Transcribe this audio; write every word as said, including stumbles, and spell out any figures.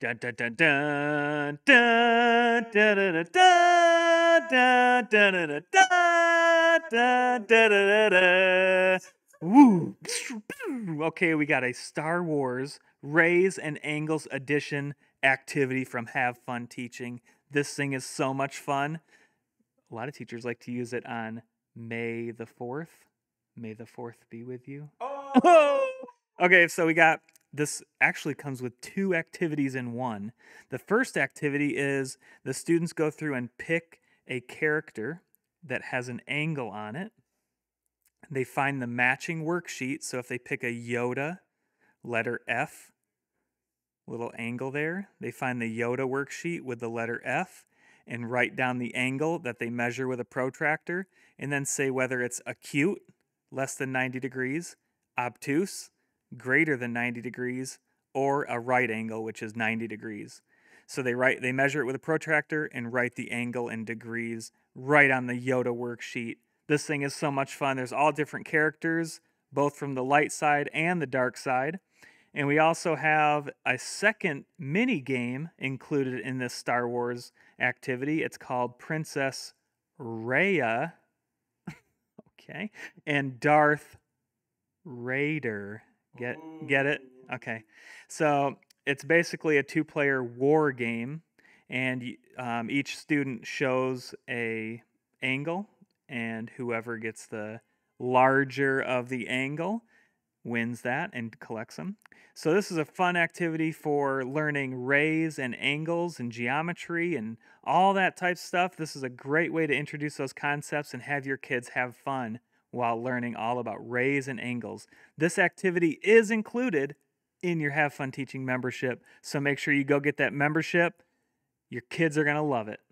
Dun dun dun dun dun dun dun dun dun dun dun. Woo! Okay, we got a Star Wars rays and angles edition activity from Have Fun Teaching. This thing is so much fun. A lot of teachers like to use it on May the fourth. May the fourth be with you. Oh! Okay, so we got this. Actually comes with two activities in one. The first activity is the students go through and pick a character that has an angle on it. They find the matching worksheet. So if they pick a Yoda, letter F, little angle there, they find the Yoda worksheet with the letter F and write down the angle that they measure with a protractor, and then say whether it's acute, less than ninety degrees, obtuse, greater than ninety degrees, or a right angle, which is ninety degrees. So they write, they measure it with a protractor and write the angle in degrees right on the Yoda worksheet. This thing is so much fun. There's all different characters, both from the light side and the dark side. And we also have a second mini game included in this Star Wars activity. It's called Princess Raya. Okay. And Darth Rayder. Get, get it? Okay. So it's basically a two-player war game, and um, each student shows a angle, and whoever gets the larger of the angle wins that and collects them. So this is a fun activity for learning rays and angles and geometry and all that type stuff. This is a great way to introduce those concepts and have your kids have fun while learning all about rays and angles. This activity is included in your Have Fun Teaching membership, so make sure you go get that membership. Your kids are going to love it.